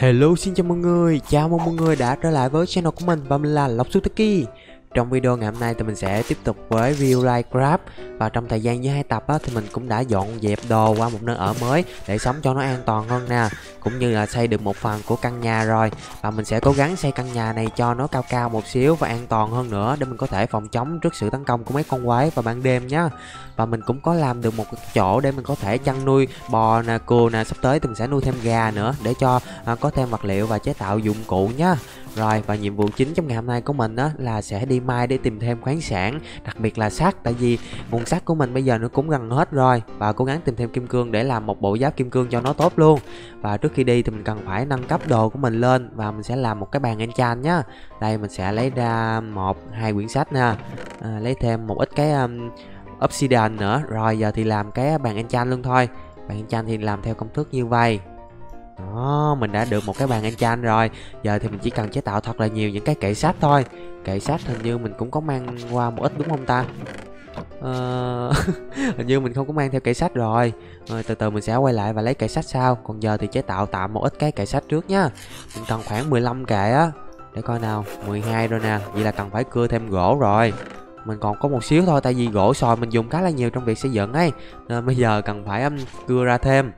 Hello, xin chào mọi người, chào mừng mọi người đã trở lại với channel của mình và mình là Lộc Zutaki. Trong video ngày hôm nay thì mình sẽ tiếp tục với Real Life Craft. Và trong thời gian như hai tập á, thì mình cũng đã dọn dẹp đồ qua một nơi ở mới để sống cho nó an toàn hơn nè, cũng như là xây được một phần của căn nhà rồi. Và mình sẽ cố gắng xây căn nhà này cho nó cao cao một xíu và an toàn hơn nữa, để mình có thể phòng chống trước sự tấn công của mấy con quái vào ban đêm nhá. Và mình cũng có làm được một chỗ để mình có thể chăn nuôi bò nè, cừu nè. Sắp tới thì mình sẽ nuôi thêm gà nữa để cho có thêm vật liệu và chế tạo dụng cụ nhá. Rồi, và nhiệm vụ chính trong ngày hôm nay của mình đó là sẽ đi mai để tìm thêm khoáng sản, đặc biệt là sắt, tại vì nguồn sắt của mình bây giờ nó cũng gần hết rồi, và cố gắng tìm thêm kim cương để làm một bộ giáp kim cương cho nó tốt luôn. Và trước khi đi thì mình cần phải nâng cấp đồ của mình lên và mình sẽ làm một cái bàn enchant nhá. Đây mình sẽ lấy ra 1-2 quyển sách nè, lấy thêm một ít cái obsidian nữa. Rồi giờ thì làm cái bàn enchant luôn thôi. Bàn enchant thì làm theo công thức như vậy. Đó, mình đã được một cái bàn enchant rồi. Giờ thì mình chỉ cần chế tạo thật là nhiều những cái kệ sách thôi. Kệ sách hình như mình cũng có mang qua một ít đúng không ta? Hình như mình không có mang theo kệ sách rồi. Từ từ mình sẽ quay lại và lấy kệ sách sau. Còn giờ thì chế tạo tạm một ít cái kệ sách trước nha. Mình cần khoảng 15 kệ á. Để coi nào, 12 rồi nè. Vậy là cần phải cưa thêm gỗ rồi. Mình còn có một xíu thôi, tại vì gỗ sồi mình dùng khá là nhiều trong việc xây dựng ấy, nên bây giờ cần phải cưa ra thêm.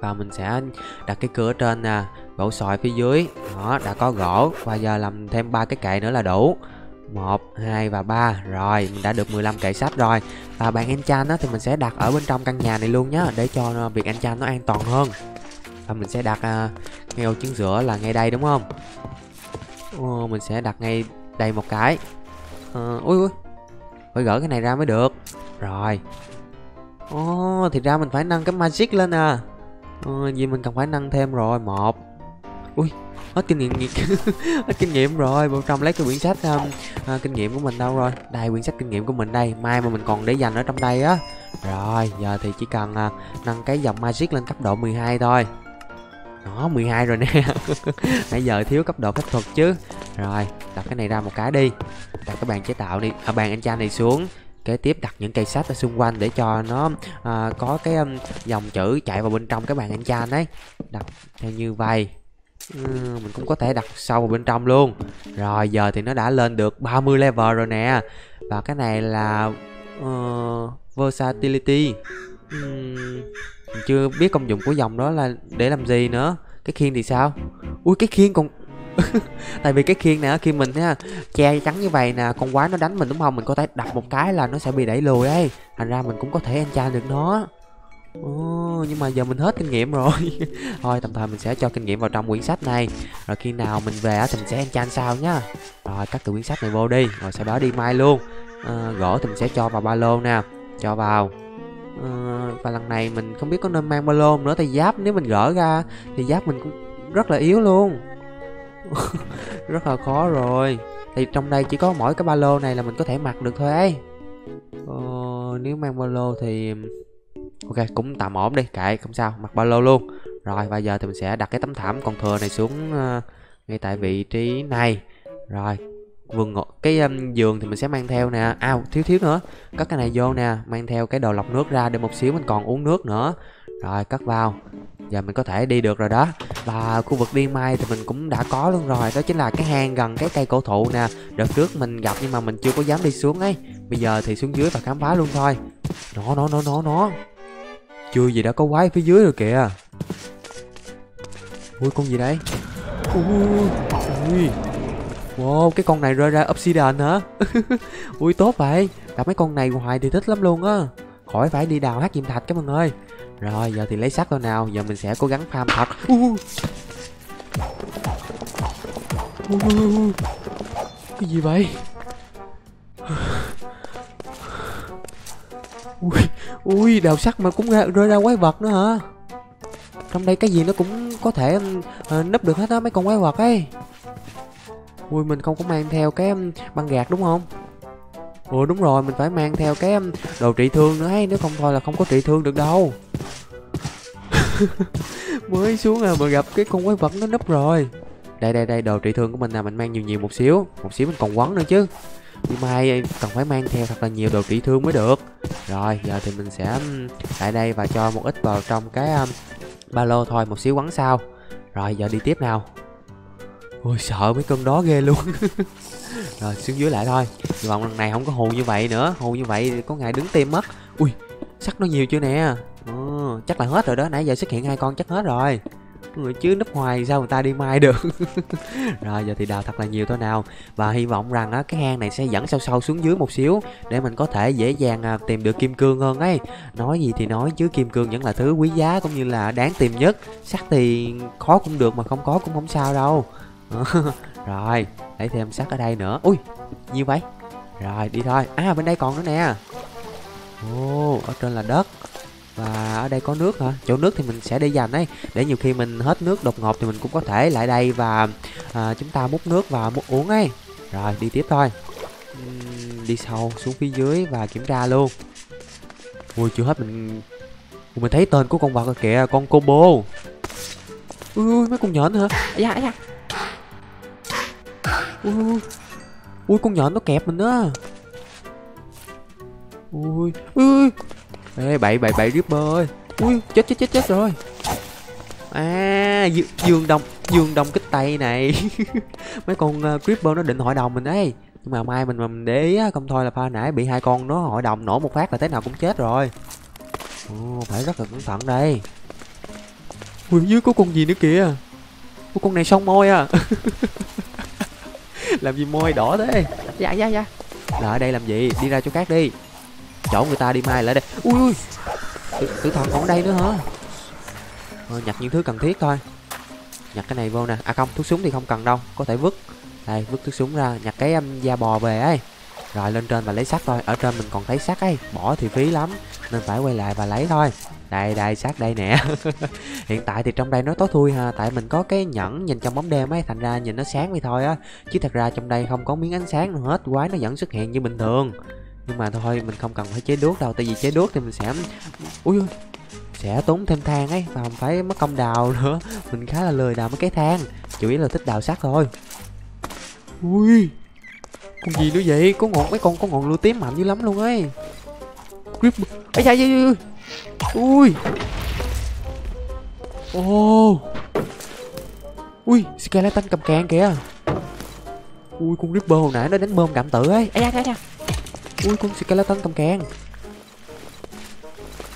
Và mình sẽ đặt cái cửa trên nè, gỗ xoài phía dưới. Đó, đã có gỗ. Và giờ làm thêm 3 cái kệ nữa là đủ. 1, 2 và 3. Rồi, mình đã được 15 kệ sách rồi. Và bàn enchant thì mình sẽ đặt ở bên trong căn nhà này luôn nhá, để cho việc enchant nó an toàn hơn. Và mình sẽ đặt ngay ô trứng sữa là ngay đây đúng không? Mình sẽ đặt ngay đây một cái. Ui, phải gỡ cái này ra mới được. Rồi. Thì ra mình phải nâng cái magic lên à. Vì mình cần phải nâng thêm rồi. 1. Ui, hết kinh nghiệm. Hết kinh nghiệm rồi. Bên trong lấy cái quyển sách kinh nghiệm của mình đâu rồi? Đây, quyển sách kinh nghiệm của mình đây. Mai mà mình còn để dành ở trong đây á. Rồi, giờ thì chỉ cần nâng cái dòng magic lên cấp độ 12 thôi. Đó, 12 rồi nè. Nãy giờ thiếu cấp độ phép thuật chứ. Rồi, đặt cái này ra một cái đi. Đặt cái bàn chế tạo đi, bàn enchant này xuống. Kế tiếp đặt những cây sách ở xung quanh để cho nó có cái dòng chữ chạy vào bên trong cái bàn enchant đấy. Đặt theo như vậy. Mình cũng có thể đặt sâu vào bên trong luôn. Rồi giờ thì nó đã lên được 30 level rồi nè. Và cái này là versatility. Mình chưa biết công dụng của dòng đó là để làm gì nữa. Cái khiên thì sao? Ui, cái khiên còn tại vì cái khiên này khi mình che chắn như vậy nè, con quái nó đánh mình đúng không, mình có thể đập một cái là nó sẽ bị đẩy lùi ấy, thành ra mình cũng có thể enchant được nó. Nhưng mà giờ mình hết kinh nghiệm rồi. Thôi tạm thời mình sẽ cho kinh nghiệm vào trong quyển sách này, rồi khi nào mình về thì mình sẽ enchant sau nhá. Rồi cắt từ quyển sách này vô đi, rồi sau đó đi mai luôn. Gỗ thì mình sẽ cho vào ba lô nè, cho vào. Và lần này mình không biết có nên mang ba lô nữa, thì giáp nếu mình gỡ ra thì giáp mình cũng rất là yếu luôn. Rất là khó rồi. Thì trong đây chỉ có mỗi cái ba lô này là mình có thể mặc được thôi ấy. Nếu mang ba lô thì ok, cũng tạm ổn đi, kệ không sao, mặc ba lô luôn. Rồi và giờ thì mình sẽ đặt cái tấm thảm còn thừa này xuống ngay tại vị trí này. Rồi vườn cái giường thì mình sẽ mang theo nè. Thiếu nữa, cất cái này vô nè, mang theo cái đồ lọc nước ra để một xíu mình còn uống nước nữa. Rồi cất vào. Giờ mình có thể đi được rồi đó. Và khu vực đi mai thì mình cũng đã có luôn rồi. Đó chính là cái hang gần cái cây cổ thụ nè. Đợt trước mình gặp nhưng mà mình chưa có dám đi xuống ấy. Bây giờ thì xuống dưới và khám phá luôn thôi. Nó chưa gì đã có quái phía dưới rồi kìa. Ui, con gì đây? Ui. Wow, cái con này rơi ra obsidian hả? Ui, tốt vậy. Gặp mấy con này hoài thì thích lắm luôn á. Khỏi phải đi đào hát diêm thạch các bạn ơi. Rồi giờ thì lấy sắt thôi nào. Giờ mình sẽ cố gắng farm thật. Cái gì vậy? Ui, đào sắt mà cũng rơi ra quái vật nữa hả? Trong đây cái gì nó cũng có thể nấp được hết á, mấy con quái vật ấy. Ui, mình không có mang theo cái băng gạc đúng không? Ủa đúng rồi, mình phải mang theo cái đồ trị thương nữa ấy, nếu không thôi là không có trị thương được đâu. Mới xuống à mà gặp cái con quái vật nó nấp rồi. Đây, đồ trị thương của mình là mình mang nhiều một xíu. Một xíu mình còn quấn nữa chứ. Nhưng mai cần phải mang theo thật là nhiều đồ trị thương mới được. Rồi, giờ thì mình sẽ lại đây và cho một ít vào trong cái ba lô thôi, một xíu quấn sau. Rồi giờ đi tiếp nào. Ôi sợ mấy con đó ghê luôn. Rồi xuống dưới lại thôi. Nhưng mà lần này không có hù như vậy nữa. Hù như vậy có ngày đứng tim mất. Ui sắt nó nhiều chưa nè. Chắc là hết rồi đó. Nãy giờ xuất hiện 2 con chắc hết rồi. Chứ núp hoài sao người ta đi mai được. Rồi giờ thì đào thật là nhiều thôi nào. Và hy vọng rằng á, cái hang này sẽ dẫn sâu sâu xuống dưới một xíu để mình có thể dễ dàng tìm được kim cương hơn ấy. Nói gì thì nói chứ kim cương vẫn là thứ quý giá cũng như là đáng tìm nhất. Sắt thì khó cũng được mà không có cũng không sao đâu. Rồi lấy thêm sắt ở đây nữa. Ui nhiêu vậy. Rồi đi thôi. À bên đây còn nữa nè. Ồ ở trên là đất. Và ở đây có nước hả? Chỗ nước thì mình sẽ để dành ấy. Để nhiều khi mình hết nước đột ngột thì mình cũng có thể lại đây và chúng ta múc nước và múc uống ấy. Rồi đi tiếp thôi. Đi sâu xuống phía dưới và kiểm tra luôn. Ui chưa hết mình thấy tên của con vật rồi kìa. Con Kobo. Ui mấy con nhện hả? Dạ. Ui con nhện nó kẹp mình á. Ui. Ê, bậy Ripper ơi. Ui, chết rồi. À, dương đồng kích tay này. Mấy con Ripper nó định hội đồng mình ấy. Nhưng mà mai mình để ý á, không thôi là pha nãy bị 2 con nó hội đồng nổ một phát là thế nào cũng chết rồi. Ồ, phải rất là cẩn thận đây. Ui, dưới có con gì nữa kìa. Ui, con này sông môi à. Làm gì môi đỏ thế. Dạ. Là ở đây làm gì, đi ra chỗ khác đi. Chỗ người ta đi mai lại đây. Ui tử thần còn đây nữa hả. Nhặt những thứ cần thiết thôi. Nhặt cái này vô nè. À không, thuốc súng thì không cần đâu, có thể vứt. Đây vứt thuốc súng ra, nhặt cái da bò về ấy. Rồi lên trên và lấy sắt thôi. Ở trên mình còn thấy sắt ấy, bỏ thì phí lắm nên phải quay lại và lấy thôi. Đây sắt đây nè. Hiện tại thì trong đây nó tối thui ha, tại mình có cái nhẫn nhìn trong bóng đêm ấy, thành ra nhìn nó sáng vậy thôi á, chứ thật ra trong đây không có miếng ánh sáng nào hết. Quái nó vẫn xuất hiện như bình thường. Nhưng mà thôi mình không cần phải chế đuốc đâu. Tại vì chế đuốc thì mình sẽ ui sẽ tốn thêm than ấy. Và mình phải mất công đào nữa. Mình khá là lười đào mấy cái than. Chủ yếu là thích đào sắt thôi. Ui con gì nữa vậy. Có ngọn mấy con có ngọn lửa tím mạnh dữ lắm luôn ấy. Ui ô ui skeleton cầm càng kìa. Ui con Ripper hồi nãy nó đánh bom cảm tử ấy. Ui con skeleton cầm càng.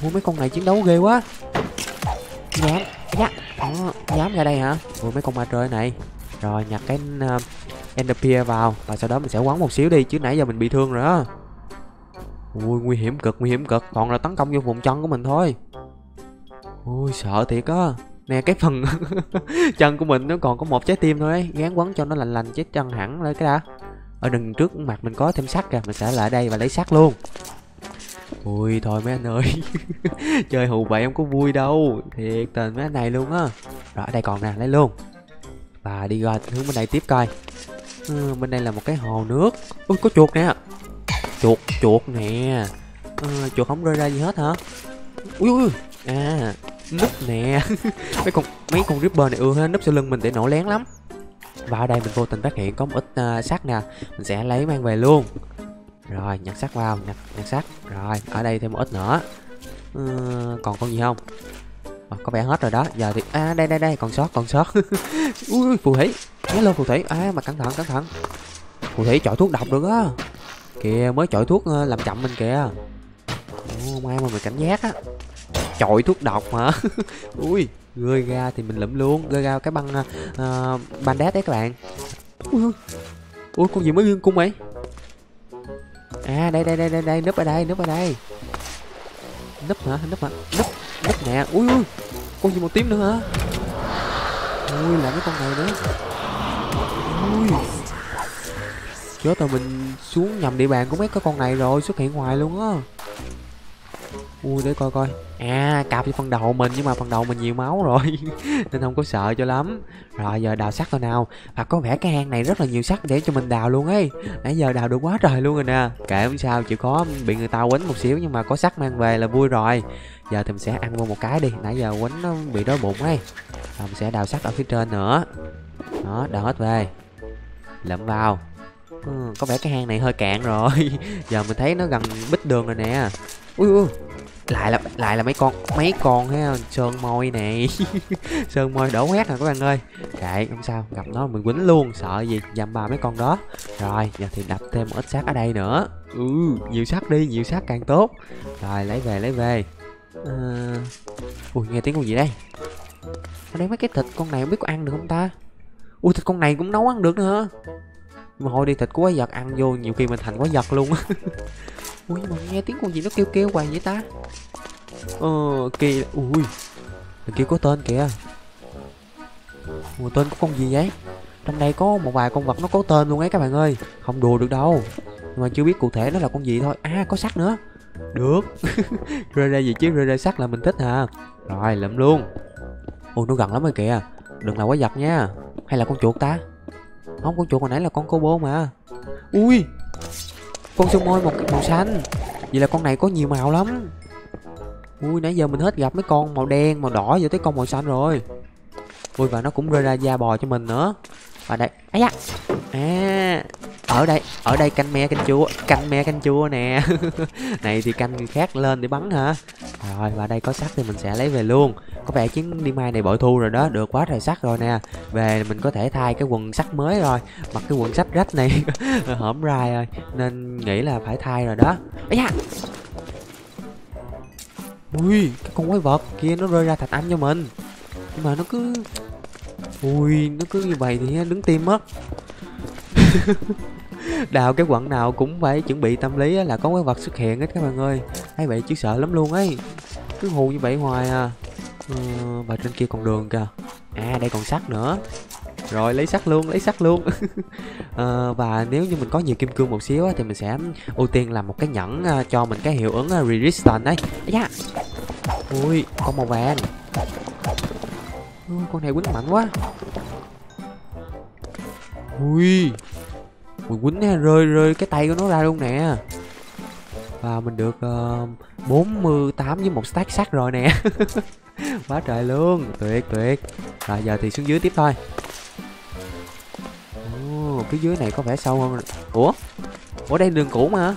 Ui mấy con này chiến đấu ghê quá. Dám ra đây hả. Ui mấy con ma trời này. Rồi nhặt cái Ender Pearl vào. Và sau đó mình sẽ quấn một xíu đi. Chứ nãy giờ mình bị thương rồi đó. Ui nguy hiểm cực. Toàn là tấn công vô vùng chân của mình thôi. Ui sợ thiệt á. Nè cái phần chân của mình nó còn có 1 trái tim thôi ấy. Gán quấn cho nó lành chết chân hẳn lên cái đã. Ở đằng trước mặt mình có thêm sắt kìa. Mình sẽ lại đây và lấy sắt luôn. Ui thôi mấy anh ơi. Chơi hù vậy em có vui đâu. Thiệt tình mấy anh này luôn á. Rồi ở đây còn nè, lấy luôn. Và đi ra hướng bên đây tiếp coi. Bên đây là một cái hồ nước. Ui có chuột nè. Chuột nè. Chuột không rơi ra gì hết hả. Ui. À núp nè. Mấy con Ripper này ưa ha, núp sau lưng mình để nổ lén lắm. Và ở đây mình vô tình phát hiện có một ít sắt nè. Mình sẽ lấy mang về luôn. Rồi nhặt sắt vào. Nhặt sắt. Rồi ở đây thêm một ít nữa. Còn con gì không. Có vẻ hết rồi đó. Giờ thì à đây còn sót. Ui phù thủy. Hello phù thủy. À mà cẩn thận. Phù thủy chọi thuốc độc được á. Kìa mới chọi thuốc làm chậm mình kìa. May mà mình cảnh giác á. Chọi thuốc độc hả. Ui gơi ra thì mình lụm luôn. Gơi ra cái băng bandage đấy các bạn. Ui con gì mới gương cung ấy. À đây núp ở đây. Núp nè. Ui con gì màu tím nữa hả. Ui là mấy con này nữa. Ui chết rồi, mình xuống nhầm địa bàn của mấy cái con này rồi, xuất hiện hoài luôn á. Ui để coi. À cạp cho phần đầu mình. Nhưng mà phần đầu mình nhiều máu rồi. Nên không có sợ cho lắm. Rồi giờ đào sắt thôi nào. Và có vẻ cái hang này rất là nhiều sắt để cho mình đào luôn ấy. Nãy giờ đào được quá trời luôn rồi nè. Kệ không sao, chịu khó bị người ta quánh một xíu. Nhưng mà có sắt mang về là vui rồi. Giờ thì mình sẽ ăn vô một cái đi. Nãy giờ quánh nó bị đói bụng ấy. Và mình sẽ đào sắt ở phía trên nữa. Đó đào hết về. Lượm vào. Có vẻ cái hang này hơi cạn rồi. Giờ mình thấy nó gần bít đường rồi nè. Ui ui, lại là mấy con thấy không? Sơn môi này. Sơn môi đổ quét rồi các bạn ơi. Kệ, không sao, gặp nó mình quýnh luôn, sợ gì, dầm ba mấy con đó. Rồi, giờ thì đập thêm một ít xác ở đây nữa. Ừ, nhiều xác đi, nhiều xác càng tốt. Rồi, lấy về. Ui, nghe tiếng con gì đây? Ở đây mấy cái thịt con này không biết có ăn được không ta? Ui, thịt con này cũng nấu ăn được nữa hả? Nhưng mà hồi đi thịt của quái vật ăn vô, nhiều khi mình thành quái vật luôn á. Ui, mà nghe tiếng con gì nó kêu hoài vậy ta? Kìa, ui, mình kêu có tên kìa. Ủa, tên của con gì vậy? Trong đây có một vài con vật nó có tên luôn ấy các bạn ơi. Không đùa được đâu. Nhưng mà chưa biết cụ thể nó là con gì thôi. À, có sắt nữa. Được. Rơi ra gì chứ, rơi ra sắt là mình thích hả? Rồi, lượm luôn. Ui, nó gần lắm rồi kìa. Đừng là quái vật nha. Hay là con chuột ta? Không, con chuột hồi nãy là con cô bố mà. Ui, con sương môi màu xanh. Vậy là con này có nhiều màu lắm. Ui, nãy giờ mình hết gặp mấy con màu đen, màu đỏ, giờ tới con màu xanh rồi. Ui, và nó cũng rơi ra da bò cho mình nữa. Và đây, ấy da. À, ở đây canh me canh chua, nè. Này thì canh người khác lên để bắn hả? Rồi, và đây có sắt thì mình sẽ lấy về luôn. Có vẻ chuyến đi mai này bội thu rồi đó, được quá trời sắt rồi nè. Về mình có thể thay cái quần sắt mới rồi, mặc cái quần sắt rách này hổm rai rồi, nên nghĩ là phải thay rồi đó. Ấy da. Ui, cái con quái vật kia nó rơi ra thạch anh cho mình. Nhưng mà nó cứ... Ui, nó cứ như vậy thì đứng tim mất. Đào cái quận nào cũng phải chuẩn bị tâm lý là có quái vật xuất hiện hết các bạn ơi. Thấy vậy chứ sợ lắm luôn ấy. Cứ hù như vậy hoài à. Và trên kia còn đường kìa. À, đây còn sắt nữa. Rồi, lấy sắt luôn. Và nếu như mình có nhiều kim cương một xíu thì mình sẽ ưu tiên làm một cái nhẫn cho mình cái hiệu ứng resistance đấy. Yeah. Ui, con màu vàng. Con này quýnh mạnh quá. Ui, mình quýnh rơi cái tay của nó ra luôn nè. Và mình được 48 với một stack sắt rồi nè. Quá trời luôn, tuyệt. Rồi, giờ thì xuống dưới tiếp thôi. Phía dưới này có vẻ sâu hơn. Ủa đây đường cũ mà.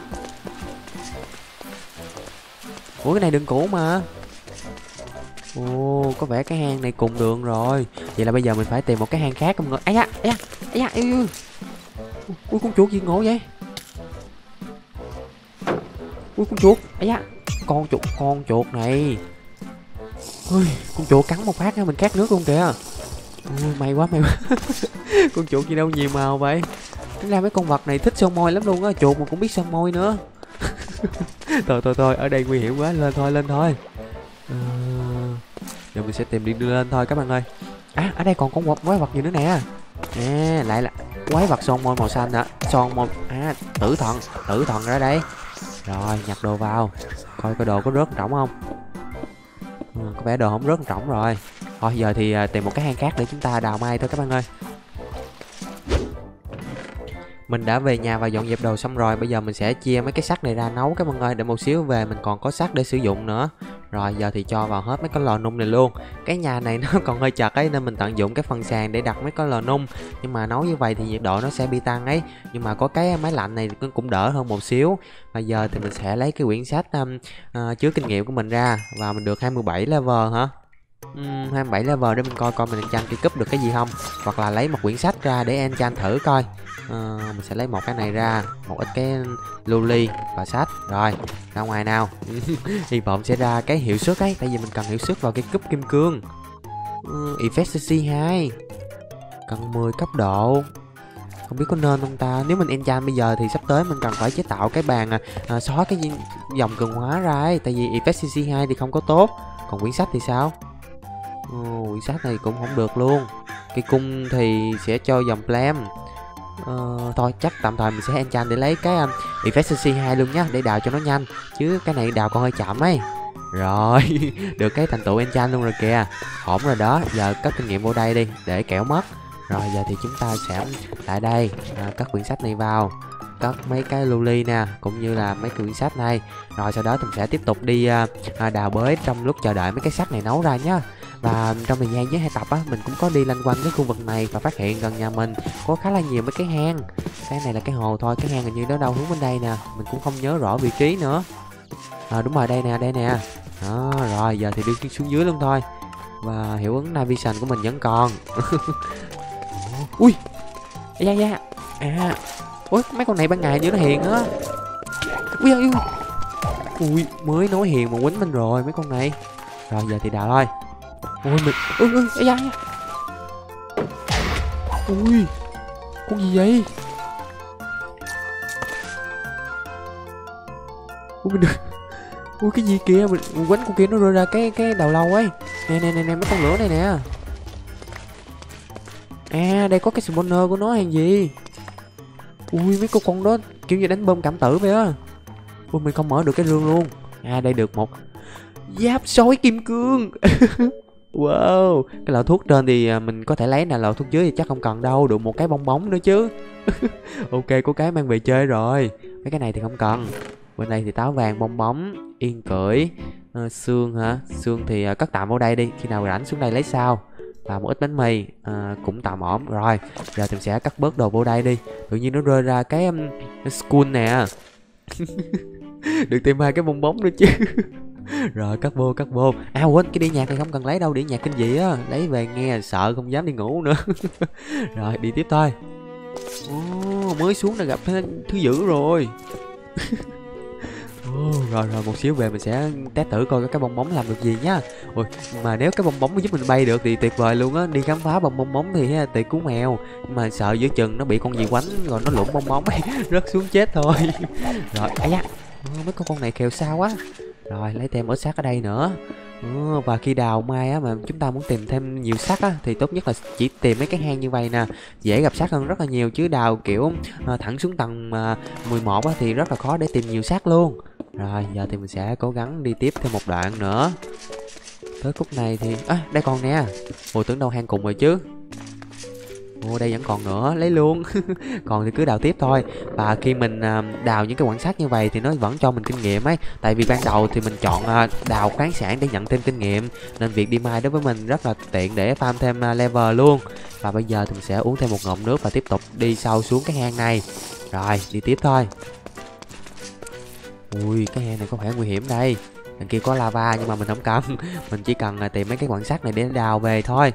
Ủa, cái này đường cũ mà. Ồ, có vẻ cái hang này cùng đường rồi. Vậy là bây giờ mình phải tìm một cái hang khác không ngờ. Ấy da. Ui, con chuột gì ngộ vậy? Ui, con chuột. Ấy da. Con chuột này. Ui, con chuột cắn một phát mình khát nước luôn kìa. Ui, may quá. Con chuột gì đâu nhiều màu vậy. Tính ra mấy con vật này thích sơn môi lắm luôn á. Chuột mà cũng biết sơn môi nữa. Thôi, ở đây nguy hiểm quá. Lên thôi. Giờ mình sẽ tìm điện lên thôi các bạn ơi. À, ở đây còn con quái vật gì nữa nè. Nè, lại là quái vật son môi màu xanh ạ. Son môi, tử thần ra đây. Rồi, nhặt đồ vào. Coi cái đồ có rớt trọng không. Có vẻ đồ không rớt trọng rồi. Thôi giờ thì tìm một cái hang khác để chúng ta đào mai thôi các bạn ơi. Mình đã về nhà và dọn dẹp đồ xong rồi. Bây giờ mình sẽ chia mấy cái sắt này ra nấu các bạn ơi. Để một xíu về mình còn có sắt để sử dụng nữa. Rồi, giờ thì cho vào hết mấy cái lò nung này luôn. Cái nhà này nó còn hơi chật ấy, nên mình tận dụng cái phần sàn để đặt mấy cái lò nung. Nhưng mà nấu như vậy thì nhiệt độ nó sẽ bị tăng ấy. Nhưng mà có cái máy lạnh này cũng đỡ hơn một xíu. Và giờ thì mình sẽ lấy cái quyển sách chứa kinh nghiệm của mình ra. Và mình được 27 level hả? 27 level để mình coi mình enchant cái cúp được cái gì không. Hoặc là lấy một quyển sách ra để enchant thử coi. Mình sẽ lấy một cái này ra, một ít cái lưu ly và sách. Rồi, ra ngoài nào. Hy vọng sẽ ra cái hiệu suất ấy. Tại vì mình cần hiệu suất vào cái cúp kim cương. Efficiency 2. Cần 10 cấp độ. Không biết có nên không ta. Nếu mình enchant bây giờ thì sắp tới mình cần phải chế tạo cái bàn xóa cái dòng cường hóa ra ấy. Tại vì Efficiency 2 thì không có tốt. Còn quyển sách thì sao? Quyển sách này cũng không được luôn. Cái cung thì sẽ cho dòng flame. Thôi chắc tạm thời mình sẽ enchant để lấy cái efficiency 2 luôn nhá. Để đào cho nó nhanh. Chứ cái này đào còn hơi chậm ấy. Rồi. Được cái thành tựu enchant luôn rồi kìa. Ổn rồi đó. Giờ cấp kinh nghiệm vô đây đi. Để kẻo mất. Rồi giờ thì chúng ta sẽ lại đây. Cất quyển sách này vào. Cất mấy cái lưu ly nè. Cũng như là mấy quyển sách này. Rồi sau đó mình sẽ tiếp tục đi đào bới. Trong lúc chờ đợi mấy cái sách này nấu ra nhá. Và trong thời gian với hai tập á, mình cũng có đi lanh quanh cái khu vực này và phát hiện gần nhà mình có khá là nhiều mấy cái hang. Cái này là cái hồ thôi, cái hang hình như nó đâu hướng bên đây nè, mình cũng không nhớ rõ vị trí nữa. Đúng rồi, đây nè. Đó, rồi giờ thì đi xuống dưới luôn thôi. Và hiệu ứng navigation của mình vẫn còn. Ui. Da. À. Ui, mấy con này ban ngày như nó hiền á. Ui, mới nói hiền mà quýnh mình rồi mấy con này. Rồi giờ thì đào thôi. Ui mình. Da. Ui. Con gì vậy? Ui mình được. Ui cái gì kìa, mình quánh con kia nó rơi ra cái đầu lâu ấy. Nè, mấy con lửa này nè. À, đây có cái spawner của nó hay gì. Ui mấy con đó kiểu như đánh bom cảm tử vậy á. Ui mình không mở được cái rương luôn. À đây được một giáp sói kim cương. Wow, cái lọ thuốc trên thì mình có thể lấy nè, lọ thuốc dưới thì chắc không cần đâu, được một cái bong bóng nữa chứ. Ok, có cái mang về chơi rồi. Mấy cái này thì không cần. Bên đây thì táo vàng, bong bóng, yên cưỡi, xương hả? Xương thì cất tạm ở đây đi, khi nào rảnh xuống đây lấy sao. Và một ít bánh mì cũng tạm ổn. Rồi, giờ thì sẽ cắt bớt đồ vô đây đi. Tự nhiên nó rơi ra cái school nè. Được tìm hai cái bong bóng nữa chứ. Rồi cắt vô. À quên, cái đĩa nhạc này không cần lấy đâu, đĩa nhạc kinh dị á, lấy về nghe sợ không dám đi ngủ nữa. Rồi đi tiếp thôi. Mới xuống là gặp thứ dữ rồi. Rồi một xíu về mình sẽ test thử coi cái bong bóng làm được gì nhá. Ui, mà nếu cái bong bóng giúp mình bay được thì tuyệt vời luôn á. Đi khám phá bằng bong bóng thì tiệc cứu mèo, nhưng mà sợ giữa chừng nó bị con gì quánh rồi nó lủng bong bóng ấy, rớt xuống chết thôi. Rồi ấy da, mấy con này khều sao quá. Rồi lấy thêm ớt xác ở đây nữa. Và khi đào mai á, mà chúng ta muốn tìm thêm nhiều xác á, thì tốt nhất là chỉ tìm mấy cái hang như vậy nè, dễ gặp xác hơn rất là nhiều. Chứ đào kiểu thẳng xuống tầng 11 á, thì rất là khó để tìm nhiều xác luôn. Rồi giờ thì mình sẽ cố gắng đi tiếp thêm một đoạn nữa. Tới khúc này thì đây còn nè. Ủa tưởng đâu hang cùng rồi chứ. Ồ đây vẫn còn nữa, lấy luôn. Còn thì cứ đào tiếp thôi. Và khi mình đào những cái quảng sát như vậy thì nó vẫn cho mình kinh nghiệm ấy. Tại vì ban đầu thì mình chọn đào khoáng sản để nhận thêm kinh nghiệm, nên việc đi mine đối với mình rất là tiện để farm thêm level luôn. Và bây giờ thì mình sẽ uống thêm một ngụm nước và tiếp tục đi sâu xuống cái hang này. Rồi đi tiếp thôi. Ui cái hang này có vẻ nguy hiểm đây. Đằng kia có lava nhưng mà mình không cần. Mình chỉ cần tìm mấy cái quặng sắt này để đào về thôi.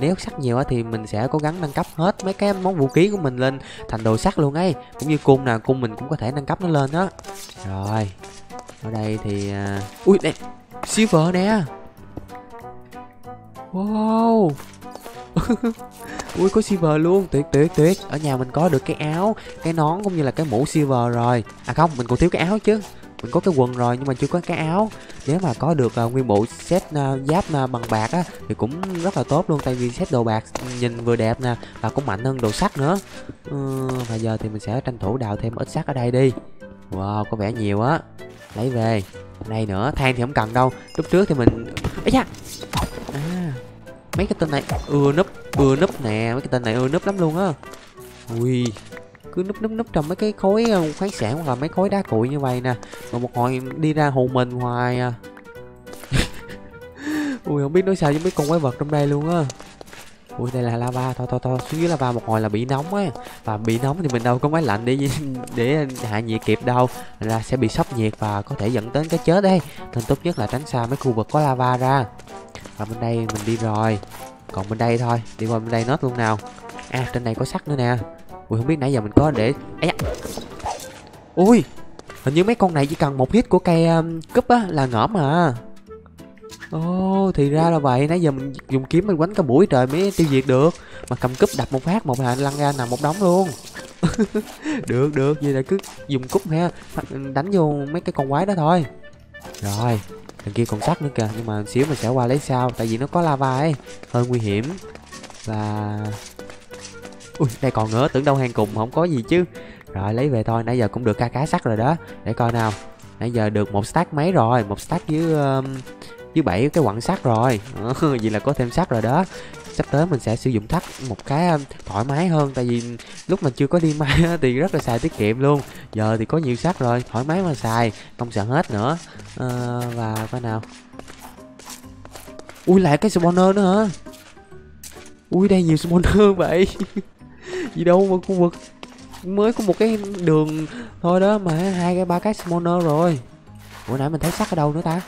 Nếu sắt nhiều thì mình sẽ cố gắng nâng cấp hết mấy cái món vũ khí của mình lên thành đồ sắt luôn ấy. Cũng như cung nè, cung mình cũng có thể nâng cấp nó lên đó. Rồi ở đây thì ui nè, silver nè. Wow. Ui có silver luôn, tuyệt. Ở nhà mình có được cái áo, cái nón cũng như là cái mũ silver rồi. À không, mình còn thiếu cái áo chứ. Mình có cái quần rồi nhưng mà chưa có cái áo. Nếu mà có được nguyên bộ set giáp bằng bạc á thì cũng rất là tốt luôn. Tại vì set đồ bạc nhìn vừa đẹp nè, và cũng mạnh hơn đồ sắt nữa. Và giờ thì mình sẽ tranh thủ đào thêm ít sắt ở đây đi. Wow có vẻ nhiều á. Lấy về. Đây nữa, than thì không cần đâu. Lúc trước thì mình mấy cái tên này ưa núp nè, mấy cái tên này ưa núp lắm luôn á. Ui cứ núp trong mấy cái khối khoáng sản hoặc là mấy khối đá cuội như vậy nè, rồi một hồi đi ra hù mình hoài à. Ui không biết nói sao với mấy con quái vật trong đây luôn á. Ui đây là lava, thôi xuống dưới lava một hồi là bị nóng á, và bị nóng thì mình đâu có máy lạnh để hạ nhiệt kịp đâu, là sẽ bị sốc nhiệt và có thể dẫn đến cái chết đây, nên tốt nhất là tránh xa mấy khu vực có lava ra. Và bên đây mình đi rồi, còn bên đây thôi, đi qua bên đây nốt luôn nào. À trên này có sắt nữa nè. Ui không biết nãy giờ mình có để ui hình như mấy con này chỉ cần một hit của cây cúp á là ngõm à. Ồ thì ra là vậy, nãy giờ mình dùng kiếm mình quánh cả buổi trời mới tiêu diệt được, mà cầm cúp đập một phát một là lăn ra nằm một đống luôn. được vậy là cứ dùng cúp ha, đánh vô mấy cái con quái đó thôi. Rồi thằng kia còn sắt nữa kìa, nhưng mà xíu mình sẽ qua lấy sao, tại vì nó có lava ấy hơi nguy hiểm. Và ui đây còn nữa, tưởng đâu hàng cùng không có gì chứ. Rồi lấy về thôi, nãy giờ cũng được cá sắt rồi đó. Để coi nào, nãy giờ được một stack mấy rồi, một stack dưới 7 cái quặng sắt rồi. Vậy là có thêm sắt rồi đó. Sắp tới mình sẽ sử dụng thắt một cái thoải mái hơn, tại vì lúc mình chưa có đi mine thì rất là xài tiết kiệm luôn. Giờ thì có nhiều sắt rồi, thoải mái mà xài, không sợ hết nữa. Và coi nào. Ui lại cái spawner nữa hả? Ui đây nhiều spawner vậy. Gì đâu mà khu vực mới có một cái đường thôi đó mà 2 cái 3 cái spawner rồi. Ủa nãy mình thấy sắt ở đâu nữa ta?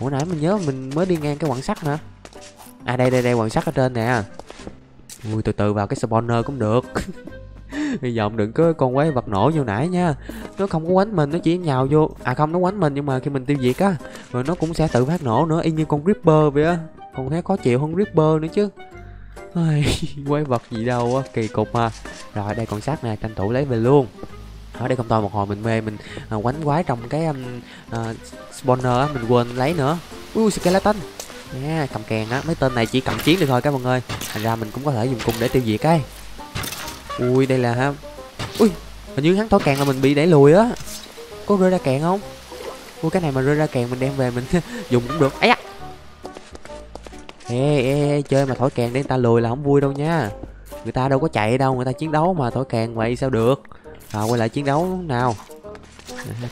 Ủa nãy mình nhớ mình mới đi ngang cái quặng sắt hả? À đây đây đây, quặng sắt ở trên nè. Ui từ từ vào cái spawner cũng được. Hy vọng đừng có con quái vật nổ vô nãy nha. Nó không có quánh mình, nó chỉ nhào vô. À không, nó quánh mình nhưng mà khi mình tiêu diệt á, rồi nó cũng sẽ tự phát nổ nữa, y như con Creeper vậy á. Còn thấy khó chịu hơn Creeper nữa chứ. Quái vật gì đâu á, kỳ cục mà. Rồi đây còn xác nè, tranh thủ lấy về luôn. Ở đây không to một hồi mình mê, mình quánh quái trong cái spawner á, mình quên lấy nữa. Ui skeleton. Nha, cầm kèn á, mấy tên này chỉ cầm chiến được thôi các bạn ơi. Thành ra mình cũng có thể dùng cung để tiêu diệt cái. Ui đây là ha. Ui, hình như hắn thổi kèn là mình bị đẩy lùi á. Có rơi ra kèn không? Ui cái này mà rơi ra kèn mình đem về mình dùng cũng được. Ấy da. Ê, chơi mà thổi kèn để người ta lùi là không vui đâu nha. Người ta đâu có chạy đâu, người ta chiến đấu mà thổi kèn vậy sao được. Rồi quay lại chiến đấu nào.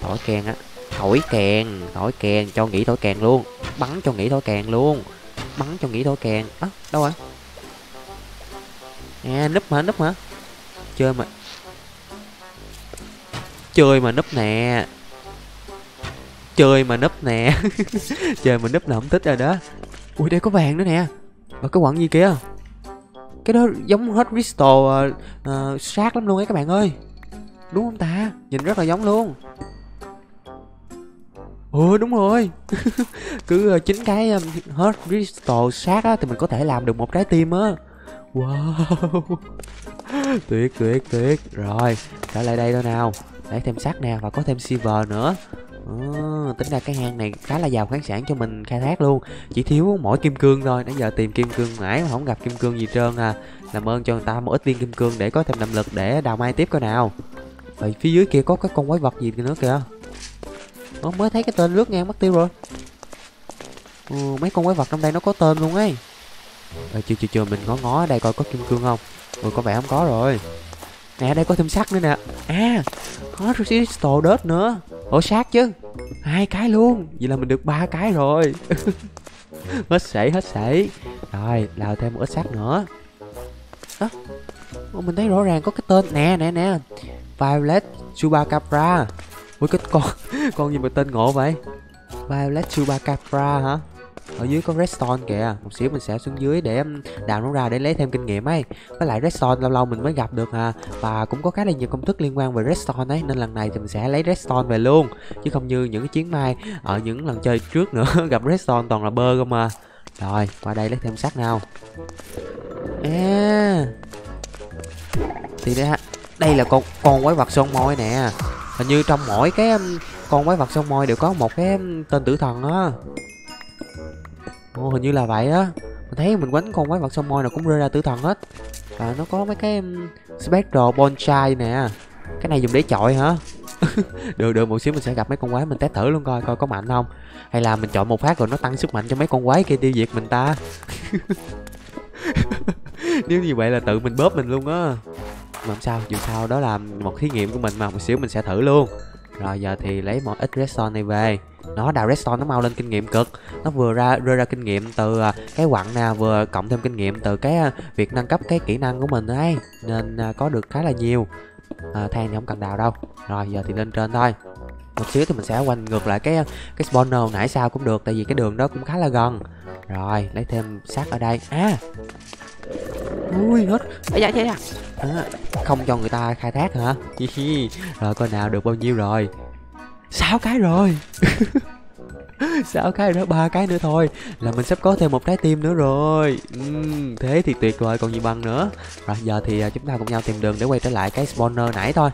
Thổi kèn á. Thổi kèn cho nghỉ thổi kèn luôn. Bắn cho nghỉ thổi kèn luôn. Bắn cho nghỉ thổi kèn. Á, đâu rồi? À, núp hả, núp hả? Chơi mà núp nè. Chơi mà núp nè. Chơi mà núp là không thích rồi đó. Ui đây có vàng nữa nè. Và cái quặng gì kìa. Cái đó giống hết crystal sát lắm luôn ấy các bạn ơi. Đúng không ta? Nhìn rất là giống luôn. Ừ đúng rồi. Cứ 9 cái hết crystal sát á thì mình có thể làm được một trái tim á. Wow. Tuyệt. Rồi, trở lại đây thôi nào. Để thêm sắt nè và có thêm silver nữa. Tính ra cái hang này khá là giàu khoáng sản cho mình khai thác luôn. Chỉ thiếu mỗi kim cương thôi. Nãy giờ tìm kim cương mãi mà không gặp kim cương gì trơn à. Làm ơn cho người ta một ít viên kim cương để có thêm động lực để đào mai tiếp coi nào. Ở phía dưới kia có cái con quái vật gì nữa kìa. Mới thấy cái tên lướt ngang mất tiêu rồi. Mấy con quái vật trong đây nó có tên luôn ấy. Chưa mình ngó ở đây coi có kim cương không. Có vẻ không có rồi. Nè đây có thêm sắt nữa nè. À có crystal dust nữa. Ủa sắt chứ, 2 cái luôn. Vậy là mình được 3 cái rồi. Hết sảy. Rồi đào thêm một ít sắt nữa. Đó. Mình thấy rõ ràng có cái tên. Nè Violet Chupacabra. Ui cái con gì mà tên ngộ vậy. Violet Chupacabra hả? Ở dưới có redstone kìa. Một xíu mình sẽ xuống dưới để đào nó ra để lấy thêm kinh nghiệm ấy. Với lại redstone lâu lâu mình mới gặp được à. Và cũng có khá là nhiều công thức liên quan về redstone ấy. Nên lần này thì mình sẽ lấy redstone về luôn. Chứ không như những cái chuyến mai ở những lần chơi trước nữa. Gặp redstone toàn là bơ không à. Rồi qua đây lấy thêm sắt nào. Thì đây là con quái vật son môi nè. Hình như trong mỗi cái con quái vật son môi đều có một cái tên tử thần đó. Hình như là vậy á. Mình thấy mình quánh con quái vật son môi nào cũng rơi ra tử thần hết. Và nó có mấy cái spectral bonsai nè. Cái này dùng để chọi hả? Được một xíu mình sẽ gặp mấy con quái, mình test thử luôn coi có mạnh không. Hay là mình chọi một phát rồi nó tăng sức mạnh cho mấy con quái kia tiêu diệt mình ta. Nếu như vậy là tự mình bóp mình luôn á. Mà không sao, dù sao đó là một thí nghiệm của mình mà, một xíu mình sẽ thử luôn. Rồi giờ thì lấy một ít redstone này về. Nó đào redstone nó mau lên kinh nghiệm cực. Nó vừa rơi ra kinh nghiệm từ cái quặng nè, vừa cộng thêm kinh nghiệm từ cái việc nâng cấp cái kỹ năng của mình ấy. Nên có được khá là nhiều. Than thì không cần đào đâu. Rồi giờ thì lên trên thôi. Một xíu thì mình sẽ quanh ngược lại cái spawner hồi nãy sao cũng được. Tại vì cái đường đó cũng khá là gần. Rồi lấy thêm sắt ở đây. Ui hết. Không cho người ta khai thác hả? Rồi coi nào được bao nhiêu rồi. 6 cái rồi. 6 cái rồi đó, 3 cái nữa thôi là mình sắp có thêm một trái tim nữa rồi. Thế thì tuyệt vời còn gì bằng nữa. Rồi giờ thì chúng ta cùng nhau tìm đường để quay trở lại cái spawner nãy thôi.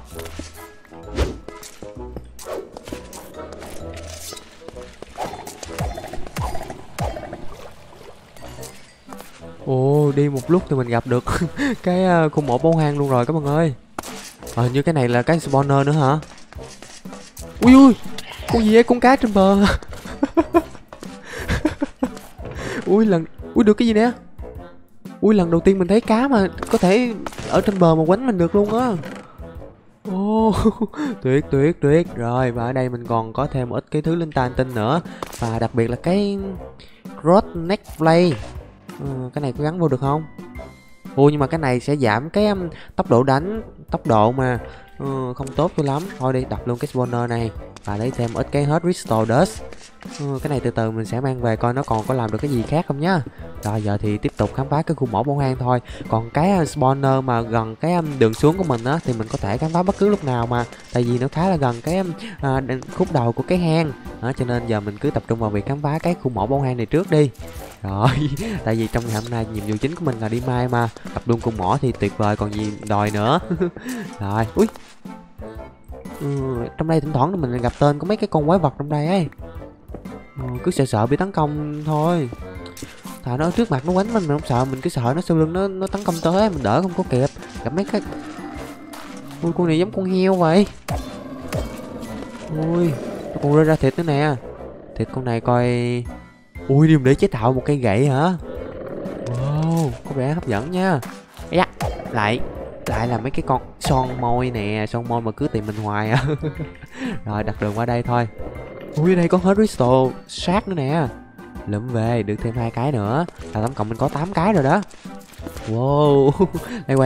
Đi một lúc thì mình gặp được cái khu mộ bóng hang luôn rồi các bạn ơi. Hình như cái này là cái spawner nữa hả? Ui con gì vậy? Con cá trên bờ. Ui được cái gì nè. Ui lần đầu tiên mình thấy cá mà có thể ở trên bờ mà quánh mình được luôn á. Tuyệt. Rồi và ở đây mình còn có thêm một ít cái thứ linh tinh nữa. Và đặc biệt là cái Cross Neck Play. Cái này có gắn vô được không? Nhưng mà cái này sẽ giảm cái tốc độ đánh, tốc độ mà không tốt tôi lắm. Thôi đi, đập luôn cái spawner này và lấy thêm ít cái hết crystal dust. Cái này từ từ mình sẽ mang về coi nó còn có làm được cái gì khác không nhá. Rồi giờ thì tiếp tục khám phá cái khu mỏ bỏ hoang thôi. Còn cái spawner mà gần cái đường xuống của mình á thì mình có thể khám phá bất cứ lúc nào mà, tại vì nó khá là gần cái khúc đầu của cái hang đó, cho nên giờ mình cứ tập trung vào việc khám phá cái khu mỏ bỏ hoang này trước đi. Rồi, tại vì trong ngày hôm nay nhiệm vụ chính của mình là đi mai mà, tập luôn cùng mỏ thì tuyệt vời còn gì đòi nữa. Rồi, ui. Trong đây thỉnh thoảng mình gặp tên có mấy cái con quái vật trong đây ấy. Cứ sợ sợ bị tấn công thôi. Thà nó trước mặt nó quánh mình không sợ, mình cứ sợ nó sau lưng nó tấn công tới, mình đỡ không có kịp. Gặp mấy cái... Ui, con này giống con heo vậy. Ui, nó còn rơi ra thịt nữa nè. Thịt con này coi... Ui, đi để chế tạo một cây gậy hả? Wow, có vẻ hấp dẫn nha. Yeah, lại là mấy cái con son môi nè, son môi mà cứ tìm mình hoài á. Rồi, đặt đường qua đây thôi. Ui, đây có hết crystal sát nữa nè. Lượm về, được thêm 2 cái nữa. Là tổng cộng mình có 8 cái rồi đó. Wow,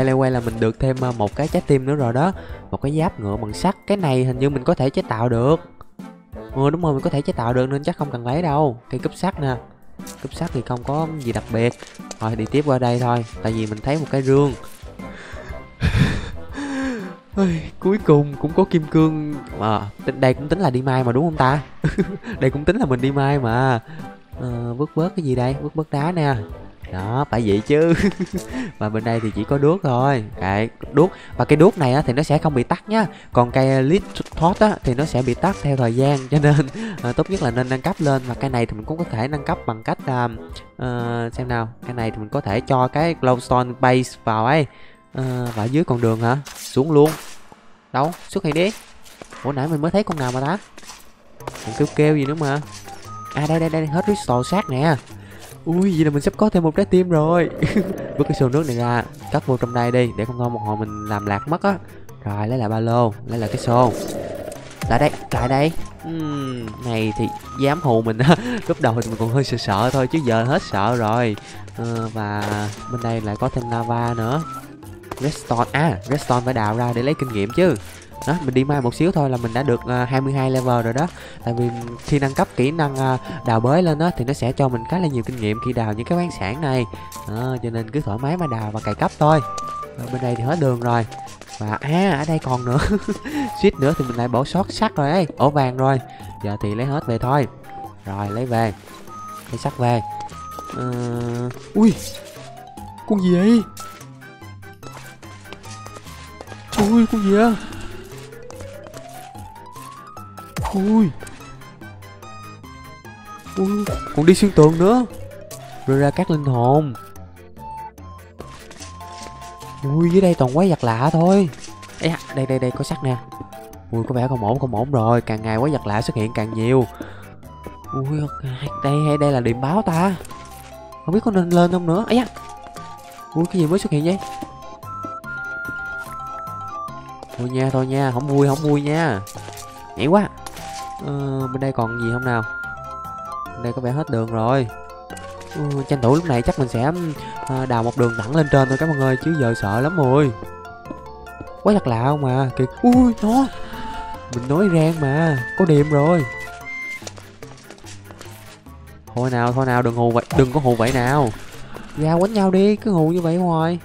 lay quay là mình được thêm một cái trái tim nữa rồi đó. Một cái giáp ngựa bằng sắt. Cái này hình như mình có thể chế tạo được. Đúng rồi, mình có thể chế tạo được nên chắc không cần lấy đâu. Cây cúp sắt nè. Cúp sắt thì không có gì đặc biệt. Rồi, đi tiếp qua đây thôi. Tại vì mình thấy một cái rương. Cuối cùng cũng có kim cương. Đây cũng tính là đi mai mà đúng không ta? Đây cũng tính là mình đi mai mà. Vớt cái gì đây? Vớt đá nè. Đó, phải vậy chứ. Và bên đây thì chỉ có đuốc thôi. Cái đuốc, và cái đuốc này á, thì nó sẽ không bị tắt nhá. Còn cây lít thoát á, thì nó sẽ bị tắt theo thời gian. Cho nên tốt nhất là nên nâng cấp lên. Và cái này thì mình cũng có thể nâng cấp bằng cách xem nào. Cái này thì mình có thể cho cái glowstone base vào ấy. Và dưới con đường hả? Xuống luôn. Đâu? Xuất hiện đi. Ủa nãy mình mới thấy con nào mà ta? Còn kêu gì nữa mà. À đây, hết crystal sát nè. Ui, vậy là mình sắp có thêm một trái tim rồi. Bước cái xô nước này ra, cắt vô trong đây đi, để không thôi một hồi mình làm lạc mất á. Rồi, lấy lại ba lô, lấy lại cái xô. Lại đây. Này thì dám hù mình á. Lúc đầu thì mình còn hơi sợ thôi, chứ giờ hết sợ rồi. Và bên đây lại có thêm lava nữa. Redstone, redstone phải đào ra để lấy kinh nghiệm chứ. Đó, mình đi mai một xíu thôi là mình đã được 22 level rồi đó. Tại vì khi nâng cấp kỹ năng đào bới lên đó thì nó sẽ cho mình khá là nhiều kinh nghiệm khi đào những cái khoáng sản này. Cho nên cứ thoải mái mà đào và cày cấp thôi. Bên đây thì hết đường rồi. Và ở đây còn nữa. Suýt nữa thì mình lại bỏ sót sắt rồi ấy, ổ vàng rồi. Giờ thì lấy hết về thôi. Rồi lấy về. Lấy sắt về. Ui, con gì vậy? Ui, con gì vậy? Ui, còn đi xuyên tường nữa. Rồi ra các linh hồn. Ui, dưới đây toàn quái vật lạ thôi. Đây, có sắt nè. Ui, có vẻ không ổn rồi. Càng ngày quái vật lạ xuất hiện càng nhiều. Ui, đây là điểm báo ta. Không biết có nên lên không nữa. Ui, cái gì mới xuất hiện vậy? Thôi nha, không vui nha. Nhảy quá. Bên đây còn gì không nào? Bên đây có vẻ hết đường rồi. Tranh thủ lúc này chắc mình sẽ đào một đường thẳng lên trên thôi các bạn ơi, chứ giờ sợ lắm rồi. Quá thật lạ không mà. Kìa. Ui nó. Mình nói rang mà, có điểm rồi. Thôi nào, đừng có hù vậy nào. Ra quánh nhau đi, cứ hù như vậy hoài.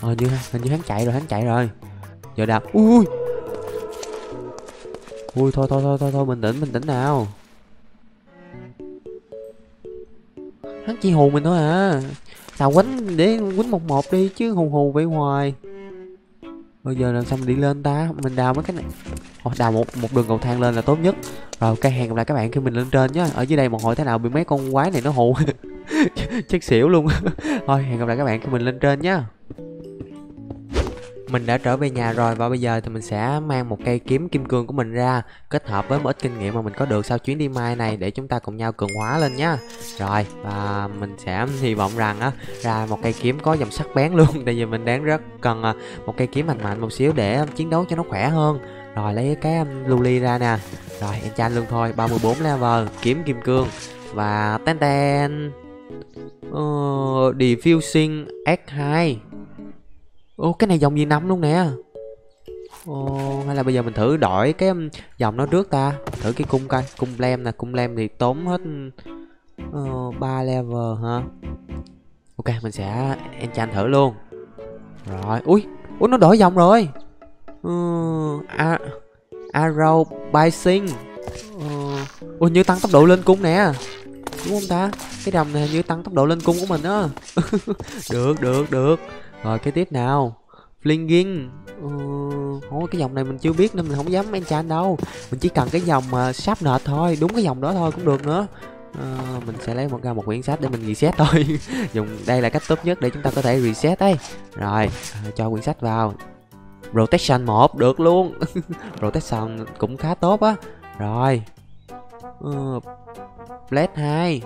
Hình như hắn chạy rồi. Giờ đạp. Ui, thôi, bình tĩnh nào. Hắn chỉ hù mình thôi à. Tao quánh để quánh 1-1 đi chứ hù vậy hoài. Bây giờ làm sao mình đi lên ta? Mình đào mấy cái này. Đào một đường cầu thang lên là tốt nhất. Rồi ok, hẹn gặp lại các bạn khi mình lên trên nhá. Ở dưới đây một hồi thế nào bị mấy con quái này nó hù. Chắc xỉu luôn. Thôi hẹn gặp lại các bạn khi mình lên trên nhá. Mình đã trở về nhà rồi và bây giờ thì mình sẽ mang một cây kiếm kim cương của mình ra, kết hợp với một ít kinh nghiệm mà mình có được sau chuyến đi mai này để chúng ta cùng nhau cường hóa lên nhá. Rồi, và mình sẽ hy vọng rằng á ra một cây kiếm có dòng sắc bén luôn, tại vì mình đang rất cần một cây kiếm mạnh một xíu để chiến đấu cho nó khỏe hơn. Rồi lấy cái luli ra nè. Rồi enchant luôn thôi, 34 level, kiếm kim cương và ten diffusing x2. Ô, cái này dòng gì năm luôn nè. Ồ, hay là bây giờ mình thử đổi cái dòng nó trước ta. Thử cái cung coi, cung lem nè, cung lem thì tốn hết 3 level hả? Ok, mình sẽ enchant thử luôn. Rồi, ui, nó đổi dòng rồi. Arrow Bicing. Ui, như tăng tốc độ lên cung nè. Đúng không ta? Cái đồng này như tăng tốc độ lên cung của mình á. Được, được. Rồi, cái tiếp nào. Flinging. Thôi cái dòng này mình chưa biết nên mình không dám enchant đâu. Mình chỉ cần cái dòng sáp nệt thôi, đúng cái dòng đó thôi cũng được nữa. Mình sẽ lấy một quyển sách để mình reset thôi. Dùng đây là cách tốt nhất để chúng ta có thể reset đây. Rồi, cho quyển sách vào. Protection 1 được luôn. Protection cũng khá tốt á. Rồi. Blade 2.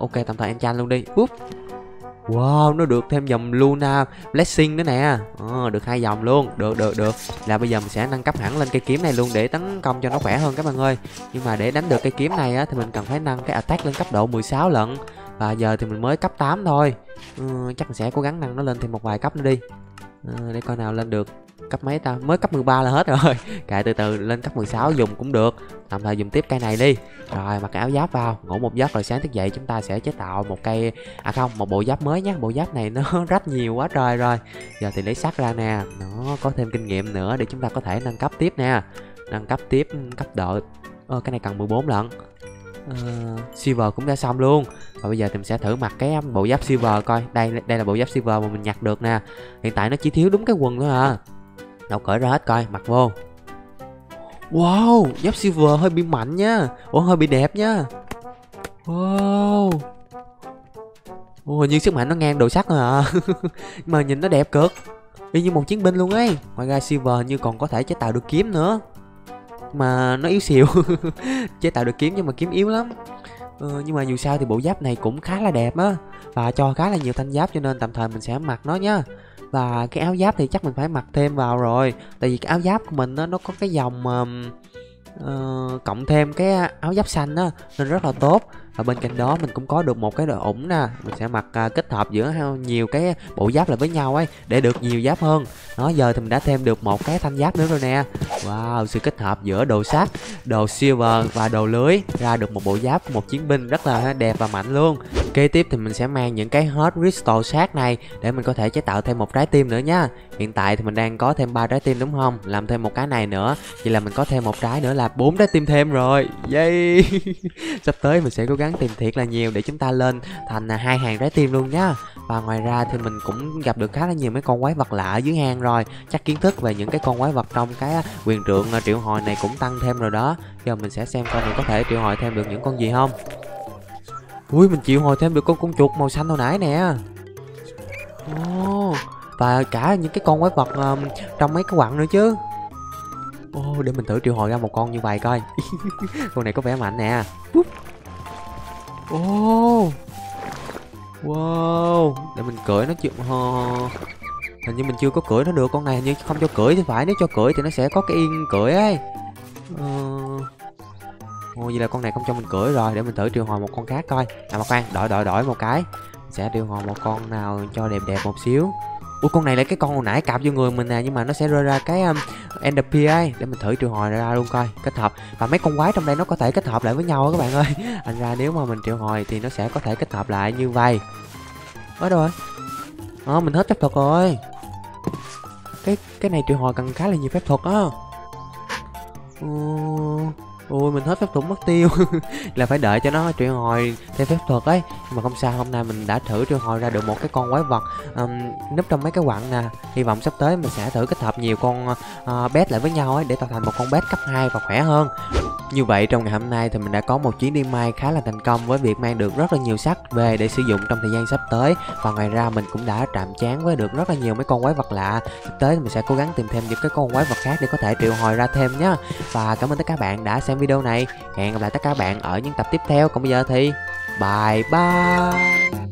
Ok, tạm thời enchant luôn đi. Úp. Wow, nó được thêm dòng Luna Blessing nữa nè. Được 2 dòng luôn. Được. Là bây giờ mình sẽ nâng cấp hẳn lên cây kiếm này luôn để tấn công cho nó khỏe hơn các bạn ơi. Nhưng mà để đánh được cây kiếm này á, thì mình cần phải nâng cái attack lên cấp độ 16 lận. Và giờ thì mình mới cấp 8 thôi. Chắc mình sẽ cố gắng nâng nó lên thêm một vài cấp nữa đi. Để coi nào lên được cấp mấy ta. Mới cấp 13 là hết rồi. Kệ, từ từ lên cấp 16 dùng cũng được. Tạm thời dùng tiếp cây này đi. Rồi mặc áo giáp vào, ngủ một giấc rồi sáng thức dậy chúng ta sẽ chế tạo một cây, một bộ giáp mới nhé. Bộ giáp này nó rách nhiều quá trời rồi. Giờ thì lấy sắt ra nè, nó có thêm kinh nghiệm nữa để chúng ta có thể nâng cấp tiếp nè. Nâng cấp tiếp cấp độ. Cái này cần 14 lận. Silver cũng đã xong luôn. Và bây giờ thì mình sẽ thử mặc cái bộ giáp silver coi. Đây là bộ giáp silver mà mình nhặt được nè. Hiện tại nó chỉ thiếu đúng cái quần thôi à. Đâu cởi ra hết coi, mặc vô. Wow, giáp silver hơi bị mạnh nha. Hơi bị đẹp nha. Wow. Như sức mạnh nó ngang đồ sắt thôi à. Mà nhìn nó đẹp cực, y như một chiến binh luôn ấy. Ngoài ra silver như còn có thể chế tạo được kiếm nữa. Mà nó yếu xìu. Chế tạo được kiếm nhưng mà kiếm yếu lắm. Nhưng mà dù sao thì bộ giáp này cũng khá là đẹp á. Và cho khá là nhiều thanh giáp cho nên tạm thời mình sẽ mặc nó nha. Và cái áo giáp thì chắc mình phải mặc thêm vào rồi. Tại vì cái áo giáp của mình nó có cái dòng cộng thêm cái áo giáp xanh á, nên rất là tốt. Và bên cạnh đó mình cũng có được một cái đội ủng nè. Mình sẽ mặc kết hợp giữa nhiều cái bộ giáp lại với nhau ấy, để được nhiều giáp hơn. Đó, giờ thì mình đã thêm được một cái thanh giáp nữa rồi nè. Wow, sự kết hợp giữa đồ sắt, đồ silver và đồ lưới, ra được một bộ giáp của một chiến binh rất là đẹp và mạnh luôn. Kế tiếp thì mình sẽ mang những cái hot crystal sắt này để mình có thể chế tạo thêm một trái tim nữa nha. Hiện tại thì mình đang có thêm 3 trái tim đúng không? Làm thêm một cái này nữa, vậy là mình có thêm một trái nữa là 4 trái tim thêm rồi. Yay. Sắp tới mình sẽ cố gắng tìm thiệt là nhiều để chúng ta lên thành 2 hàng trái tim luôn nhá. Và ngoài ra thì mình cũng gặp được khá là nhiều mấy con quái vật lạ ở dưới hang rồi. Chắc kiến thức về những cái con quái vật trong cái quyền trượng triệu hồi này cũng tăng thêm rồi đó. Giờ mình sẽ xem coi mình có thể triệu hồi thêm được những con gì không. Ui, mình triệu hồi thêm được con chuột màu xanh hồi nãy nè. Và cả những cái con quái vật trong mấy cái quặng nữa chứ. Để mình thử triệu hồi ra một con như vậy coi. Con này có vẻ mạnh nè. Wow, để mình cưỡi nó chịu. Hình như mình chưa có cưỡi nó được con này, hình như không cho cưỡi thì phải, nếu cho cưỡi thì nó sẽ có cái yên cưỡi ấy. Vậy là con này không cho mình cưỡi rồi, để mình thử triệu hồi một con khác coi. À mà khoan, đổi một cái. Mình sẽ triệu hồi một con nào cho đẹp đẹp một xíu. Ui, con này là cái con hồi nãy cạp vô người mình nè, nhưng mà nó sẽ rơi ra cái Ender Pie. Để mình thử triệu hồi ra luôn coi, kết hợp. Và mấy con quái trong đây nó có thể kết hợp lại với nhau các bạn ơi. Thành ra nếu mà mình triệu hồi thì nó sẽ có thể kết hợp lại như vậy. Đâu rồi? Mình hết phép thuật rồi. Cái này triệu hồi cần khá là nhiều phép thuật á. Ui, mình hết phép thuật mất tiêu. Là phải đợi cho nó triệu hồi theo phép thuật ấy. Nhưng mà không sao, hôm nay mình đã thử triệu hồi ra được một cái con quái vật núp trong mấy cái quặng nè. Hy vọng sắp tới mình sẽ thử kết hợp nhiều con bét lại với nhau ấy, để tạo thành một con bét cấp 2 và khỏe hơn. Như vậy trong ngày hôm nay thì mình đã có một chuyến đi may khá là thành công với việc mang được rất là nhiều sắt về để sử dụng trong thời gian sắp tới. Và ngoài ra mình cũng đã chạm trán với được rất là nhiều mấy con quái vật lạ. Sắp tới mình sẽ cố gắng tìm thêm những cái con quái vật khác để có thể triệu hồi ra thêm nhé. Và cảm ơn tất cả bạn đã xem video này. Hẹn gặp lại tất cả bạn ở những tập tiếp theo. Còn bây giờ thì bye bye.